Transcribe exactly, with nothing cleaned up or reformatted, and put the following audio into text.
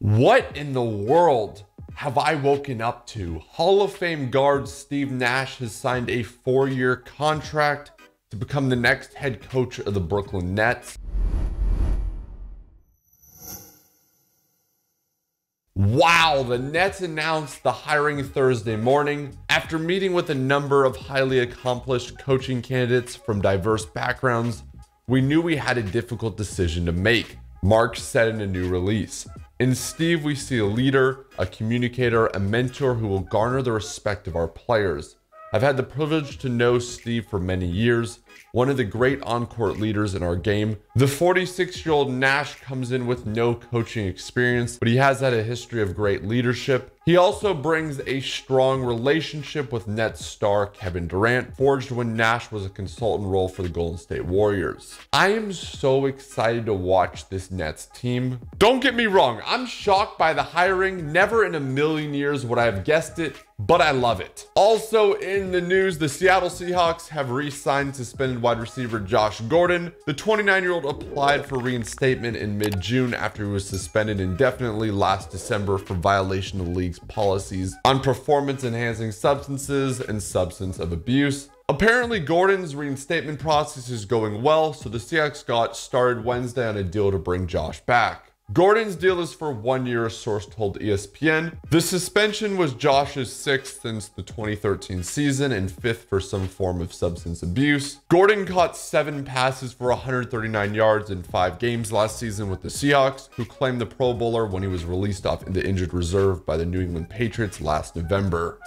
What in the world have I woken up to? Hall of Fame guard Steve Nash has signed a four-year contract to become the next head coach of the Brooklyn Nets. Wow, the Nets announced the hiring Thursday morning after meeting with a number of highly accomplished coaching candidates from diverse backgrounds. We knew we had a difficult decision to make, Mark said in a new release. In Steve, we see a leader, a communicator, a mentor who will garner the respect of our players. I've had the privilege to know Steve for many years, one of the great on-court leaders in our game. The forty-six-year-old Nash comes in with no coaching experience, but he has had a history of great leadership. He also brings a strong relationship with Nets star Kevin Durant, forged when Nash was a consultant role for the Golden State Warriors. I am so excited to watch this Nets team. Don't get me wrong, I'm shocked by the hiring. Never in a million years would I have guessed it, but I love it. Also in the news, the Seattle Seahawks have re-signed suspended wide receiver Josh Gordon. The twenty-nine-year-old applied for reinstatement in mid-June after he was suspended indefinitely last December for violation of the league's policies on performance-enhancing substances and substance of abuse. Apparently, Gordon's reinstatement process is going well, so the Seahawks got started Wednesday on a deal to bring Josh back. Gordon's deal is for one year, a source told E S P N. The suspension was Josh's sixth since the twenty thirteen season and fifth for some form of substance abuse. Gordon caught seven passes for one hundred thirty-nine yards in five games last season with the Seahawks, who claimed the Pro Bowler when he was released off into injured reserve by the New England Patriots last November.